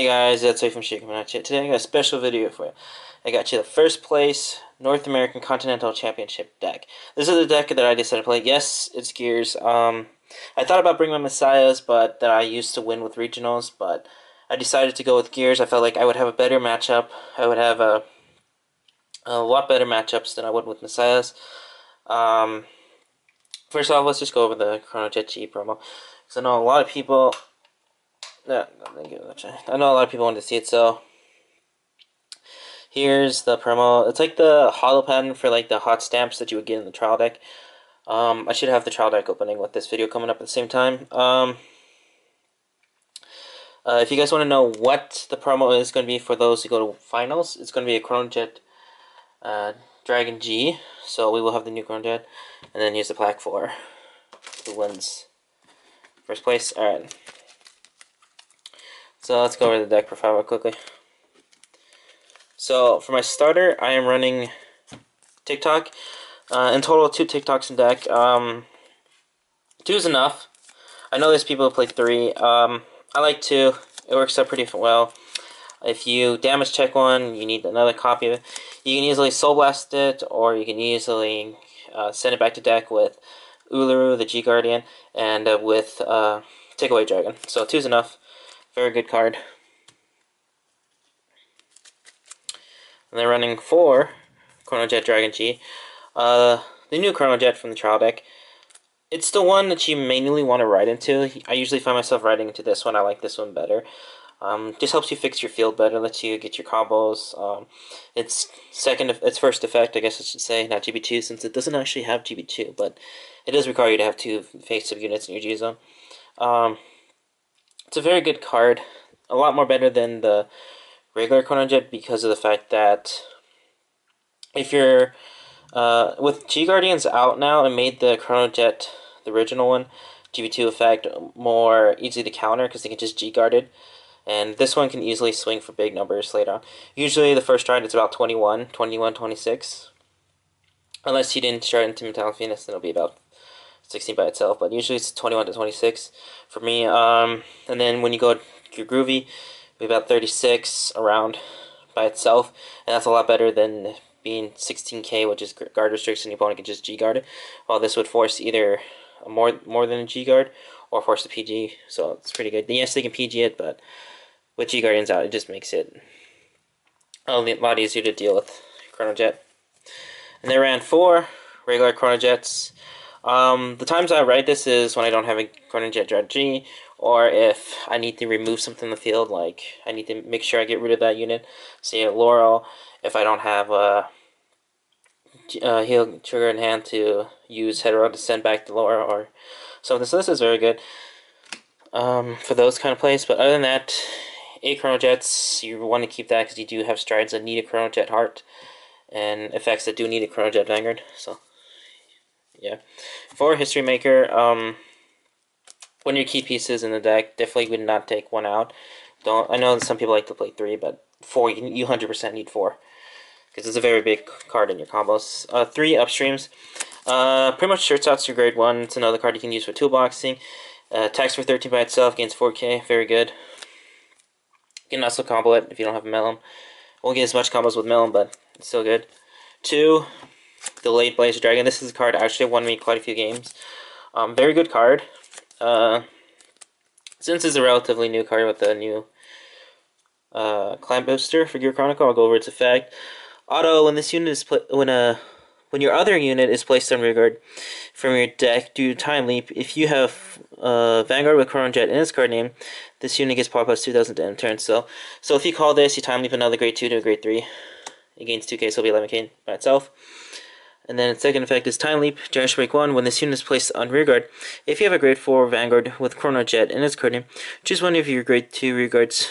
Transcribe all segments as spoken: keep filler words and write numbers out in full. Hey guys, Zetsuey from ShiGig Zetsuey. Today I got a special video for you. I got you the first place North American Continental Championship deck. This is the deck that I decided to play. Yes, it's Gears. Um, I thought about bringing my Messiahs, but that I used to win with Regionals, but I decided to go with Gears. I felt like I would have a better matchup. I would have a, a lot better matchups than I would with Messiahs. Um, first off, let's just go over the Chrono Jet G promo, because I know a lot of people... No, I know a lot of people want to see it, so here's the promo. It's like the holo pattern for like the hot stamps that you would get in the trial deck. Um, I should have the trial deck opening with this video coming up at the same time. Um, uh, if you guys want to know what the promo is going to be for those who go to finals, it's going to be a Chrono Jet uh, Dragon G. So we will have the new Chrono Jet, and then here's the plaque for who wins first place. All right. So let's go over the deck profile real quickly. So for my starter, I am running Tick Tock. Uh, in total, two Tick Tocks in deck. Um, two is enough. I know there's people who play three. Um, I like two. It works out pretty well. If you damage check one, you need another copy of it. You can easily Soul Blast it, or you can easily uh, send it back to deck with Uluru, the G Guardian, and uh, with uh, Takeaway Dragon. So two is enough. Very good card. And they're running four Chrono Jet Dragon G. Uh, the new Chrono Jet from the trial deck. It's the one that you manually want to ride into. I usually find myself riding into this one. I like this one better. Um, just helps you fix your field better, lets you get your combos. Um, it's second, it's first effect, I guess I should say, not G B two, since it doesn't actually have G B two, but it does require you to have two face-up units in your G zone. Um, It's a very good card, a lot more better than the regular Chrono Jet because of the fact that if you're, uh, with G Guardians out now, it made the Chrono Jet, the original one, G B two effect more easy to counter because they can just G Guard it, and this one can easily swing for big numbers later on. Usually the first stride it's about twenty-one, twenty-one, twenty-six, unless you didn't stride into Metallic Venus, then it'll be about sixteen by itself, but usually it's twenty-one to twenty-six for me. Um, and then when you go Gear Groovy, it'll be about thirty-six around by itself, and that's a lot better than being sixteen K, which is guard restricts, and your opponent can just G guard it. While this would force either more more than a G guard or force the P G, so it's pretty good. And yes, they can P G it, but with G Guardians out, it just makes it a lot easier to deal with Chrono Jet. And they ran four regular Chrono Jets. Um, the times I write this is when I don't have a Chrono Jet Dread G, or if I need to remove something in the field, like I need to make sure I get rid of that unit, say at Laurel, if I don't have a, a heal trigger in hand to use Hetero to send back to Laurel or something. So this is very good um, for those kind of plays, but other than that, eight Chrono Jets, you want to keep that because you do have strides that need a Chrono Jet Heart, and effects that do need a Chrono Jet Vanguard, so... Yeah. For History Maker, um, one of your key pieces in the deck, definitely would not take one out. Don't. I know that some people like to play three, but four, you, you one hundred percent need four. Because it's a very big card in your combos. Uh, three, Upstreams. Uh, pretty much shirts out your grade one. It's another card you can use for toolboxing. Uh, attacks for thirteen by itself, gains four K. Very good. You can also combo it if you don't have a Mel'em. Won't get as much combos with Mel'em, but it's still good. Two... Delayed Blazer Dragon. This is a card actually won me quite a few games. Um, very good card. Uh, since it's a relatively new card with the new uh, clan booster for Gear Chronicle, I'll go over its effect. Auto when this unit is when a when your other unit is placed on rearguard from your deck due to time leap. If you have uh, Vanguard with Chrono Jet in its card name, this unit gets pop plus two thousand to end turn. So so if you call this, you time leap another grade two to a grade three. It gains two K, so it'll be eleven K by itself. And then its second effect is Time Leap, Generation Break one. When this unit is placed on rearguard, if you have a Grade four Vanguard with Chrono Jet in its card name, choose one of your Grade two rearguards,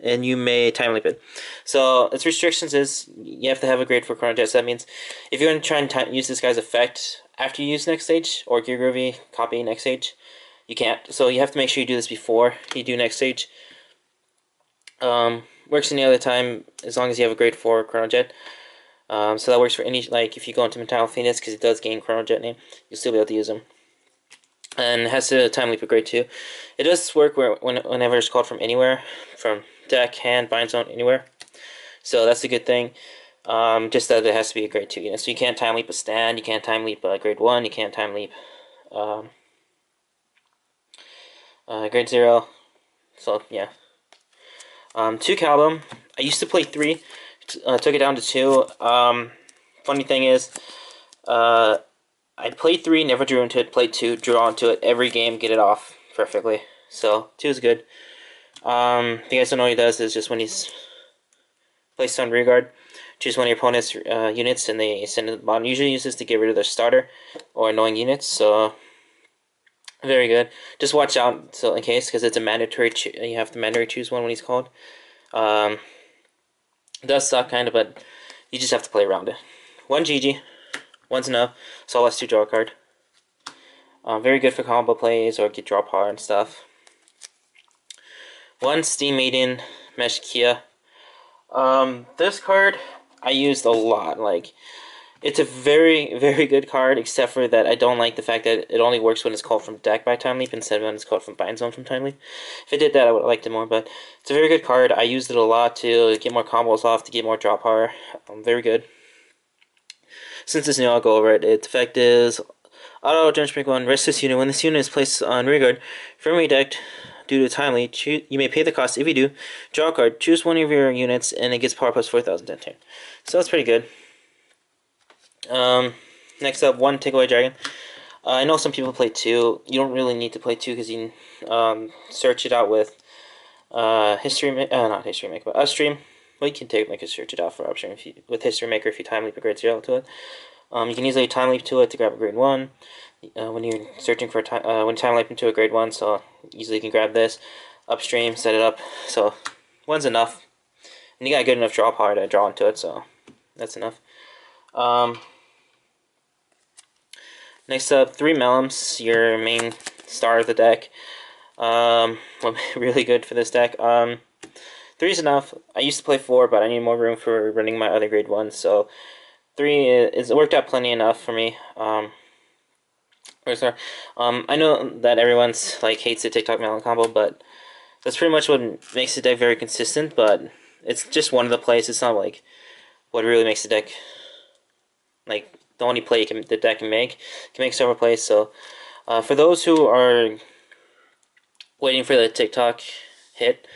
and you may Time Leap it. So its restrictions is you have to have a Grade four Chrono Jet, so that means if you're going to try and time use this guy's effect after you use Next Stage, or Gear Groovy, copy Next Stage, you can't. So you have to make sure you do this before you do Next Stage. Um, works any other time as long as you have a Grade four Chrono Jet. Um, so that works for any, like, if you go into Metallic Phoenix, because it does gain Chrono Jet name, you'll still be able to use them. and has a time leap of grade two. It does work where when, whenever it's called from anywhere, from deck, hand, bind zone, anywhere. So that's a good thing. Um, just that it has to be a grade two unit. So you can't time leap a stand, you can't time leap uh, grade one, you can't time leap um, uh, grade zero. So yeah, um, two Kalbum. I used to play three. Uh, took it down to two. Um, funny thing is, uh, I played three, never drew into it. Played two, drew onto it every game, get it off perfectly. So two is good. Um, if you guys don't know what he does, is just when he's placed on rear guard, choose one of your opponent's uh, units and they send it to the bottom. Usually uses to get rid of their starter or annoying units. So very good. Just watch out, so in case, because it's a mandatory. Cho you have to mandatory choose one when he's called. Um, it does suck kind of, but you just have to play around it. One G G. One's enough, so I'll let's do draw a card. Um, very good for combo plays or get draw par and stuff. One Steam Maiden, Mesh'kia. Um, this card I used a lot. Like, it's a very, very good card, except for that I don't like the fact that it only works when it's called from deck by time leap instead of when it's called from bind zone from time leap. If it did that, I would have liked it more, but it's a very good card. I used it a lot to get more combos off, to get more draw par. Um, very good. Since it's new, I'll go over it. Its effect is auto damage break one, rest this unit. When this unit is placed on rear guard, firmly decked due to time leap, you may pay the cost. If you do, draw a card, choose one of your units, and it gets power plus four thousand ten turn. So that's pretty good. Um, next up, one Takeaway Dragon. Uh, I know some people play two. You don't really need to play two because you can um, search it out with uh, History Maker, uh, not History Maker, but Upstream. Well, you can take like a search it out for Upstream if you, with History Maker if you time leap a grade zero to it. Um, you can easily time leap to it to grab a grade one uh, when you're searching for a time uh, when time leap into a grade one. So easily you can grab this Upstream, set it up. So one's enough, and you got a good enough draw power to draw into it. So that's enough. Um, next up, three Mel'ems, your main star of the deck. Um, really good for this deck. Um. Three is enough. I used to play four, but I need more room for running my other grade ones, so three is it worked out plenty enough for me. Um, um, I know that everyone's like hates the Tick Tock Melon combo, but that's pretty much what makes the deck very consistent. But it's just one of the plays. It's not like what really makes the deck like the only play you can, the deck can make. It can make several plays. So uh, for those who are waiting for the Tick Tock hit.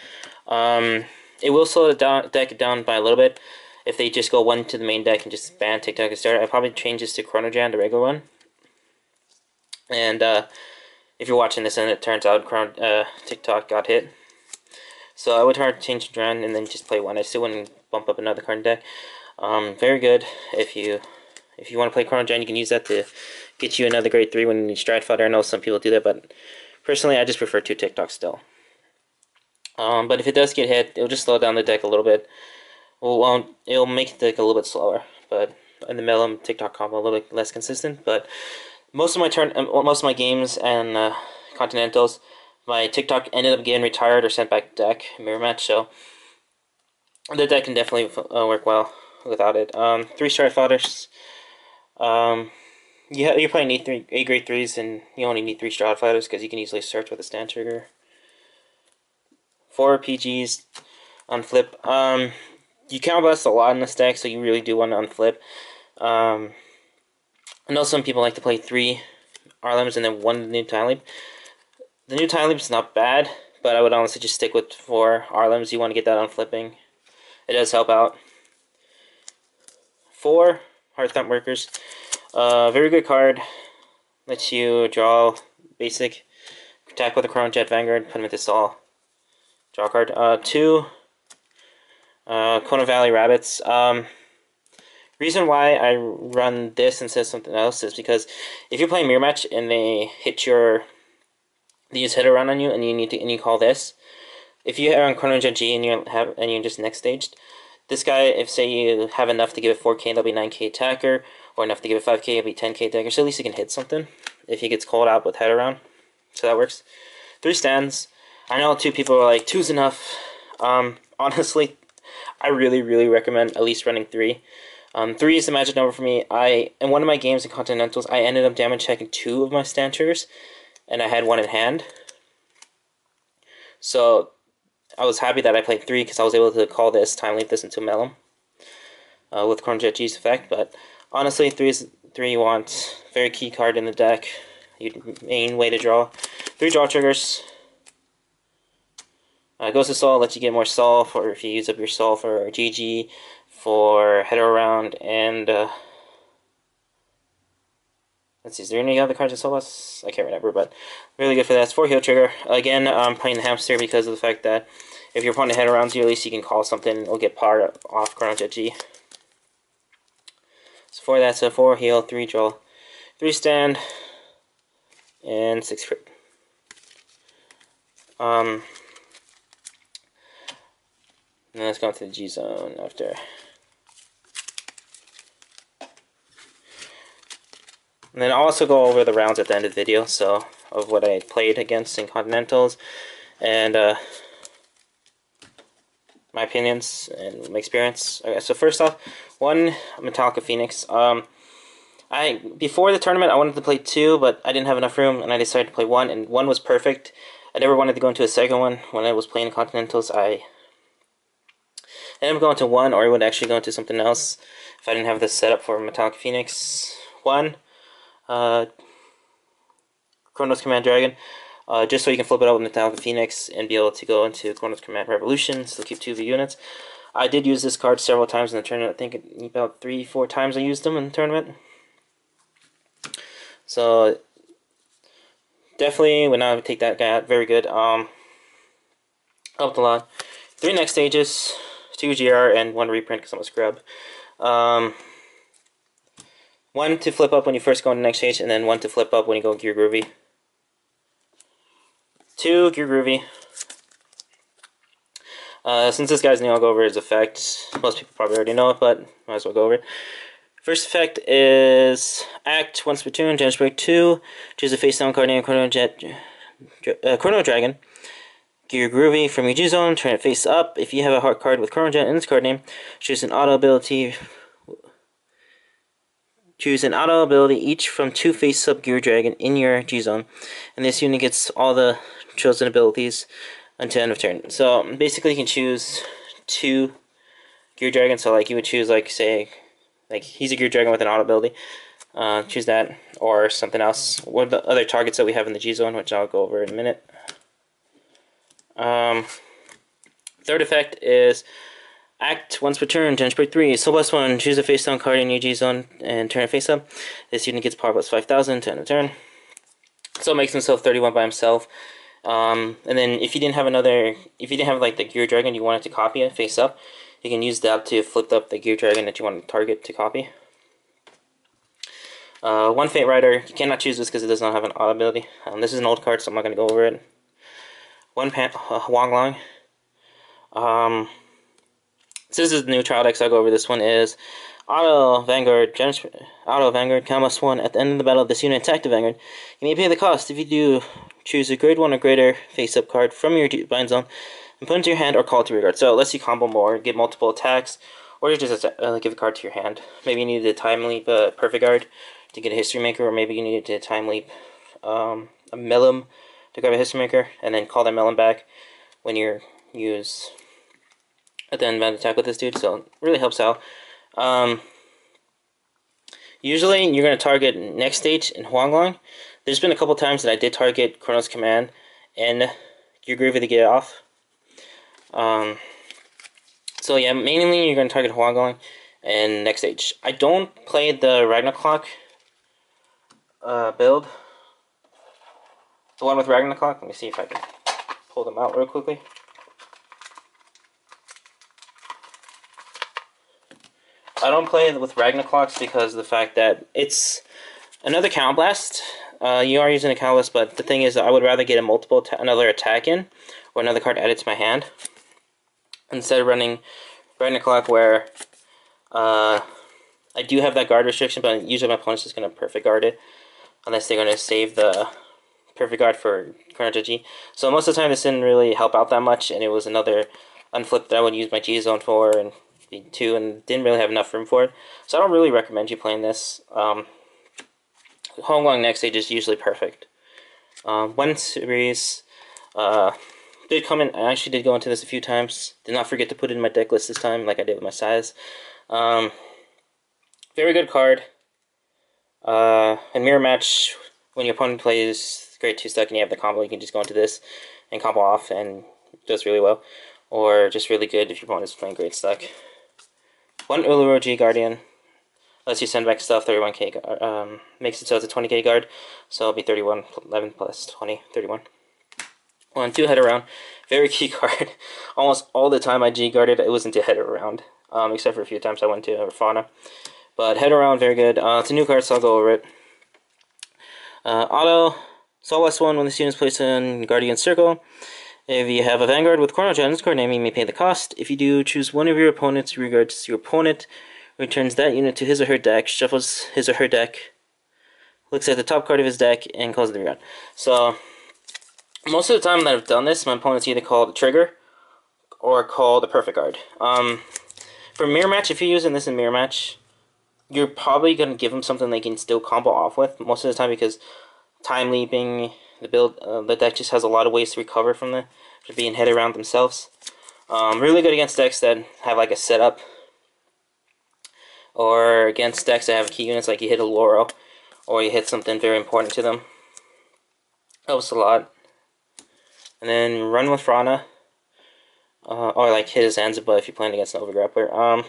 Um, it will slow the down, deck down by a little bit if they just go one to the main deck and just ban Tick Tock and start. I'll probably change this to Chrono Dran, the regular one. And uh, if you're watching this and it turns out Chrono, uh, Tick Tock got hit. So I would hard change to Dran and then just play one. I still wouldn't bump up another card in deck. Um, very good. If you if you want to play Chrono Dran, you can use that to get you another grade three when you Stride Fighter. I know some people do that, but personally I just prefer two Tick Tock still. Um, but if it does get hit, it'll just slow down the deck a little bit. Well, um, it'll make the deck a little bit slower, but in the Mel'em Tick Tock combo a little bit less consistent. But most of my turn, most of my games and uh, Continentals, my Tick Tock ended up getting retired or sent back to deck mirror match. So the deck can definitely uh, work well without it. Um, three Stride Fighters. Um, you you probably need three eight grade threes, and you only need three Stride Fighters because you can easily search with a stand trigger. Four R P Gs unflip. Um, you counter blast a lot in this deck, so you really do want to unflip. Um, I know some people like to play three R L Ms and then one new time leap. The new time leap is not bad, but I would honestly just stick with four R L Ms. You want to get that unflipping. It does help out. Four Heart Thump Workers. Uh, very good card. Lets you draw basic. Attack with a Chrono Jet Vanguard. Put him into stall. Draw card. Uh, two uh, Kona Valley Rabbits. Um, reason why I run this instead of something else is because if you're playing mirror match and they hit your, they use Hetero on you and you need to and you call this. If you are on Chrono Jet G and you have and you're just next staged, this guy, if say you have enough to give it four K, that'll be nine K attacker, or enough to give it five K, it'll be ten K attacker. So at least he can hit something if he gets called out with Hetero. So that works. Three stands. I know two people are like, two's enough. Um, honestly, I really, really recommend at least running three. Um, three is the magic number for me. I in one of my games in Continentals, I ended up damage checking two of my stand triggers, and I had one in hand. So I was happy that I played three because I was able to call this, time leap this into Mel'em uh, with Chrono Jet G's effect. But honestly, three is three you want. Very key card in the deck. Your main way to draw. Three draw triggers. Uh, goes to Sol, lets you get more Sol, or if you use up your Sol for G G, for Hetero round, and uh, let's see, is there any other cards that sold us? I can't remember, but really good for that. It's four heal trigger. Again, I'm playing the hamster because of the fact that if your opponent head arounds you, at least you can call something and it'll get powered off Chrono Jet G. So for that, so four heal, three draw, three stand, and six crit. Um, and let's go into the G zone after. And then I'll also go over the rounds at the end of the video, so of what I played against in Continentals, and uh, my opinions and my experience. Okay, so first off, one Metallica Phoenix. Um, I before the tournament I wanted to play two, but I didn't have enough room, and I decided to play one, and one was perfect. I never wanted to go into a second one. When I was playing Continentals, I ended up going to one, or I would actually go into something else if I didn't have this setup for Metallica Phoenix. One. Uh, Chrono's Command Dragon, uh, just so you can flip it out with Metallica Phoenix and be able to go into Chrono's Command Revolution, so keep two of the units. I did use this card several times in the tournament. I think about three, four times I used them in the tournament. So definitely would not take that guy out. Very good. Um, helped a lot. Three next stages, two G R and one reprint because I'm a scrub. Um... One to flip up when you first go into the next stage, and then one to flip up when you go Gear Groovy. Two Gear Groovy. Uh, since this guy's new, I'll go over his effect. Most people probably already know it, but might as well go over it. First effect is Act, one Splatoon, Genesis Break two. Choose a face down card named Chrono Jet, uh, Chrono Dragon. Gear Groovy from your G Zone, turn it face up. If you have a heart card with Chrono Jet in this card name, choose an auto ability. Choose an auto ability each from two face-up Gear Dragon in your G-Zone, and this unit gets all the chosen abilities until end of turn. So basically you can choose two Gear Dragons, so like you would choose like say, like he's a Gear Dragon with an auto ability, uh, choose that, or something else. What are the other targets that we have in the G-Zone, which I'll go over in a minute. Um, third effect is Act, once per turn, Genesis Break three, Soul Blast one, choose a face down card in your G Zone and turn it face up. This unit gets power plus five thousand to end of turn. So it makes himself thirty-one by himself. Um, and then if you didn't have another, if you didn't have like the Gear Dragon you wanted to copy it face up, you can use that to flip up the Gear Dragon that you want to target to copy. Uh, one Fate Rider, you cannot choose this because it does not have an auto ability. Um, this is an old card, so I'm not going to go over it. One Pan uh, Huanglong. Um... So this is the new trial deck, so I'll go over this one. Is Auto Vanguard, Genesis, Auto Vanguard, Kalbum one. At the end of the battle, this unit attacked the Vanguard. You may pay the cost. If you do, choose a grade one or greater face-up card from your bind zone and put into your hand or call it to your guard. So it lets you combo more, get multiple attacks, or you just uh, give a card to your hand. Maybe you needed a time leap, a uh, perfect guard to get a History Maker, or maybe you needed a time leap, um, a Mel'em to grab a History Maker, and then call that Mel'em back when you use at the end of attack with this dude, so it really helps out. Um, usually, you're going to target next stage in Huanglong. There's been a couple times that I did target Chrono's Command and Gear Groovy to get it off. Um, so yeah, mainly you're going to target Huanglong and next stage. I don't play the Ragnaclock uh, build. The one with Ragnaclock. Let me see if I can pull them out real quickly. I don't play with Ragnaclocks because of the fact that it's another Counterblast. Uh, you are using a Counterblast, but the thing is, I would rather get a multiple ta another attack in or another card added to my hand instead of running Ragnaclock, where uh, I do have that guard restriction, but usually my opponent's just going to perfect guard it unless they're going to save the perfect guard for Chrono Jet G. So most of the time, this didn't really help out that much, and it was another unflip that I would use my G Zone for and two, and didn't really have enough room for it, so I don't really recommend you playing this. Um, Huanglong next stage is usually perfect. Um, one series uh, did come in, I actually did go into this a few times, did not forget to put it in my deck list this time like I did with my Messiahs. Um, very good card. Uh, in mirror match, when your opponent plays grade two stuck and you have the combo, you can just go into this and combo off and it does really well. Or just really good if your opponent is playing grade stuck. One Uluru G Guardian lets you send back stuff, thirty-one K, um, makes it so it's a twenty K guard, so it'll be thirty-one, eleven plus twenty, thirty-one. One, two head around, very key card. Almost all the time I G guarded, it wasn't to head around, um, except for a few times I went to uh, Fauna. But head around, very good. Uh, it's a new card, so I'll go over it. Uh, auto, Solus one, when the student's placed in Guardian Circle. If you have a Vanguard with Chrono Jet Dread name, you may pay the cost. If you do, choose one of your opponents, regards your opponent. Returns that unit to his or her deck, shuffles his or her deck, looks at the top card of his deck, and calls the reround. So, most of the time that I've done this, my opponent's either called a trigger or called a perfect guard. Um, for mirror match, if you're using this in mirror match, you're probably going to give them something they can still combo off with most of the time because time leaping, the build, uh, the deck just has a lot of ways to recover from the from being hit around themselves. Um, really good against decks that have like a setup, or against decks that have key units, like you hit a Laurel, or you hit something very important to them. Helps a lot. And then run with Rana, uh, or like hit his Zanzibar if you're playing against an Overgrappler, um,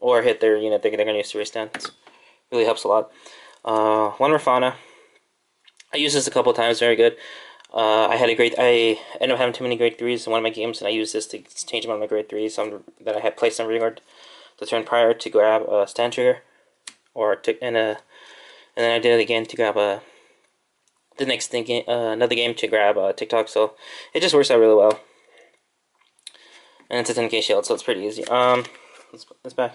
or hit their unit they're going to use to restand. It really helps a lot. Uh, one Rafana. I used this a couple times, very good. Uh, I had a great, I ended up having too many grade threes in one of my games, and I used this to change them on my grade threes some that I had placed on rearguard the turn prior to grab a stand trigger, or to, and a, and then I did it again to grab a the next thing uh, another game to grab a Tick Tock. So it just works out really well, and it's a ten K shield, so it's pretty easy. Um, let's let's back.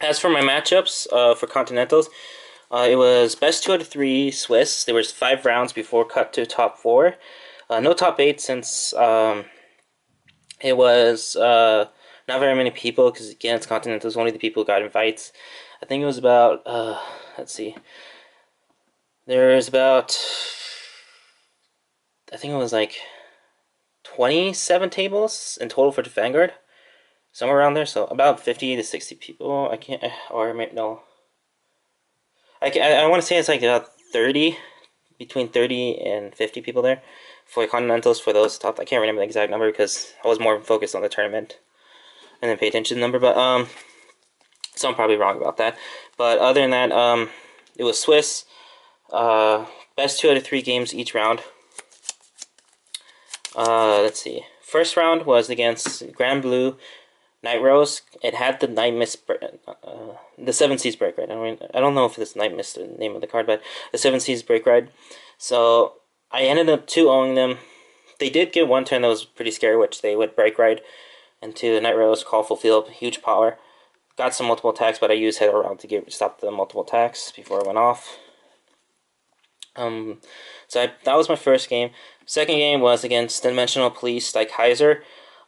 As for my matchups, uh, for Continentals, uh, it was best two out of three Swiss. There was five rounds before cut to top four. Uh, no top eight since. Um, It was uh, not very many people because, again, it's Continentals. Only the people who got invites. I think it was about, uh, let's see, there was about, I think it was like twenty-seven tables in total for the Vanguard. Somewhere around there. So about fifty to sixty people. I can't, or maybe, no. I, I, I want to say it's like about thirty, between thirty and fifty people there. For Continentals, for those top, I can't remember the exact number because I was more focused on the tournament and then pay attention to the number, but um, so I'm probably wrong about that. But other than that, um, it was Swiss, uh, best two out of three games each round. Uh, let's see. First round was against Grand Blue Night Rose. It had the Night Mist, uh, the Seven Seas Break Ride. I mean, I don't know if it's Night Mist is the name of the card, but the Seven Seas Break Ride. So I ended up two-ohing them. They did get one turn that was pretty scary, which they would break right into the Night Rose, call fulfill, huge power. Got some multiple attacks, but I used head around to get, stop the multiple attacks before I went off. Um, so I, that was my first game. Second game was against Dimensional Police, like Heiser.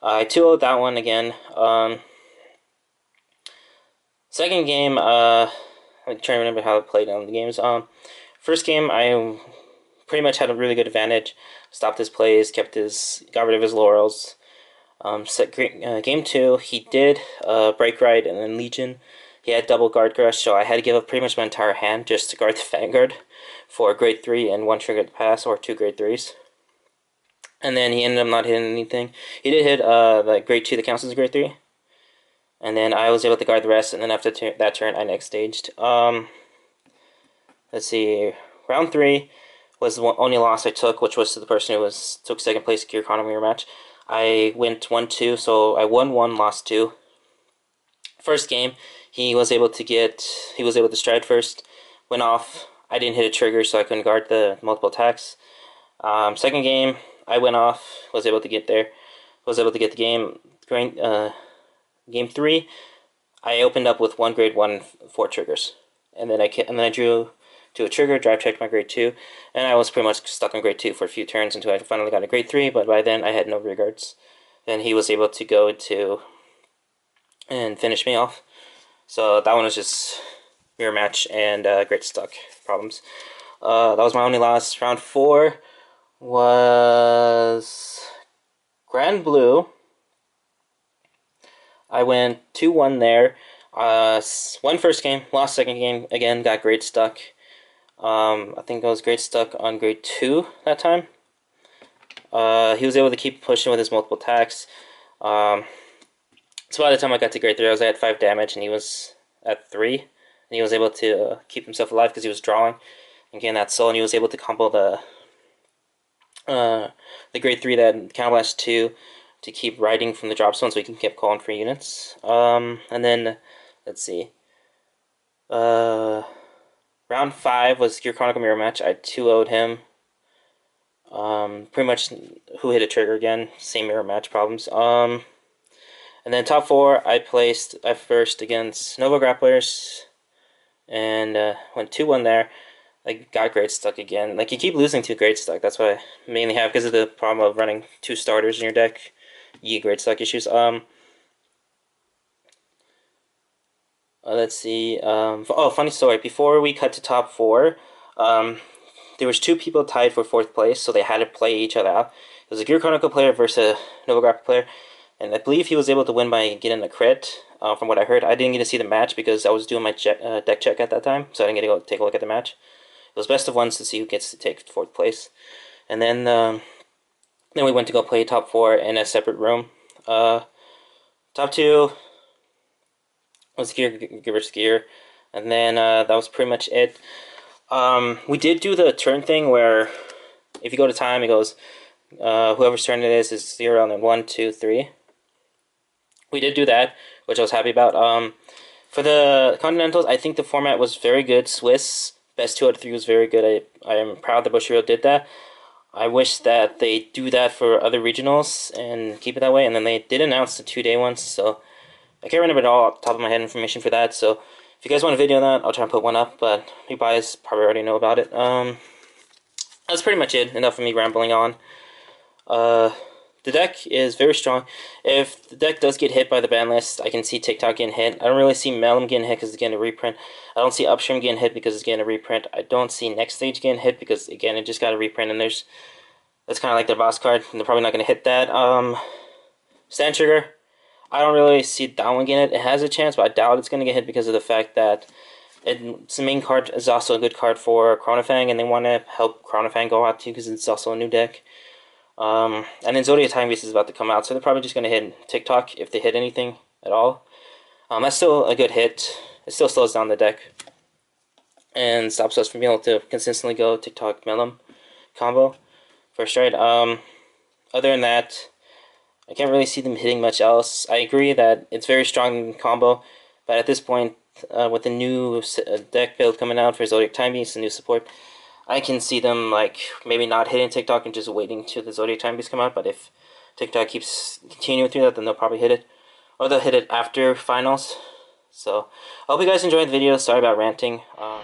Uh, I two-oh'd that one again. Um, second game, uh, I'm trying to remember how I played on the games. Um, first game, I pretty much had a really good advantage. Stopped his plays, kept his, got rid of his Laurels. Um, set, uh, game two, he did uh, Break Ride and then Legion. He had double Guard Crush, so I had to give up pretty much my entire hand just to guard the Vanguard for grade three and one triggered pass, or two grade threes. And then he ended up not hitting anything. He did hit uh, the grade two that counts as grade three. And then I was able to guard the rest, and then after that turn, I next staged. Um, let's see, round three was the only loss I took, which was to the person who was took second place in Gear Chronicle mirror match. I went one two, so I won one, lost two. First game, he was able to get, he was able to stride first, went off. I didn't hit a trigger, so I couldn't guard the multiple attacks. Um, second game, I went off, was able to get there, was able to get the game. Uh, game three, I opened up with one grade one, four triggers, and then I and then I drew to a trigger, drive checked my grade two, and I was pretty much stuck on grade two for a few turns until I finally got a grade three, but by then I had no rear guards. Then he was able to go to and finish me off. So that one was just mirror match and uh, grade stuck problems. Uh, that was my only loss. Round four was Grand Blue. I went two one there. Uh, won first game, lost second game, again got grade stuck. Um, I think I was grade stuck on grade two that time. Uh, he was able to keep pushing with his multiple attacks. Um, so by the time I got to grade three, I was at five damage and he was at three. And he was able to uh, keep himself alive because he was drawing and getting that soul, and he was able to combo the uh, the grade three that counterblast two to keep riding from the drop zone so he can keep calling for units. Um, and then, let's see. Uh, round five was Gear Chronicle mirror match. I two oh'd him. Um, pretty much who hit a trigger again, same mirror match problems. Um, and then top four, I placed at first against Nova Grapplers, and uh, went two one there. I got grade stuck again. Like, you keep losing to grade stuck. That's what I mainly have because of the problem of running two starters in your deck. You get grade stuck issues. Um, uh, let's see. Um, oh, funny story. Before we cut to top four, um, there was two people tied for fourth place, so they had to play each other out. It was a Gear Chronicle player versus a Nova Grapple player, and I believe he was able to win by getting a crit, uh, from what I heard. I didn't get to see the match because I was doing my check, uh, deck check at that time, so I didn't get to go take a look at the match. It was best of ones to see who gets to take fourth place. And then um, then we went to go play top four in a separate room. Uh, top two was Gear versus Gear, and then uh, that was pretty much it. Um, we did do the turn thing where if you go to time, it goes uh, whoever's turn it is is zero and then one, two, three. We did do that, which I was happy about. Um, for the Continentals, I think the format was very good. Swiss best two out of three was very good. I, I am proud that Bushiro did that. I wish that they do that for other regionals and keep it that way. And then they did announce the two day ones, so I can't remember it all off the top of my head information for that. So if you guys want a video on that, I'll try and put one up, but you guys probably already know about it. Um, that's pretty much it. Enough of me rambling on. Uh, the deck is very strong. If the deck does get hit by the ban list, I can see Tick Tock getting hit. I don't really see Mel'ems getting hit because it's getting a reprint. I don't see Upstream getting hit because it's getting a reprint. I don't see Next Stage getting hit because, again, it just got a reprint, and there's that's kind of like their boss card, and they're probably not going to hit that. Um, Sand Trigger. I don't really see that one getting it. It has a chance, but I doubt it's going to get hit because of the fact that it, it's the main card is also a good card for Chronofang, and they want to help Chronofang go out too because it's also a new deck. Um, and then Zodiac Time Beast is about to come out, so they're probably just going to hit Tick Tock if they hit anything at all. Um, that's still a good hit. It still slows down the deck and stops us from being able to consistently go Tick Tock Mel'em combo for Stride. Um, other than that, I can't really see them hitting much else. I agree that it's very strong combo, but at this point, uh, with the new deck build coming out for Zodiac Time Beast and new support, I can see them like maybe not hitting Tick Tock and just waiting till the Zodiac Time Beast come out. But if Tick Tock keeps continuing through that, then they'll probably hit it, or they'll hit it after finals. So I hope you guys enjoyed the video. Sorry about ranting. Um...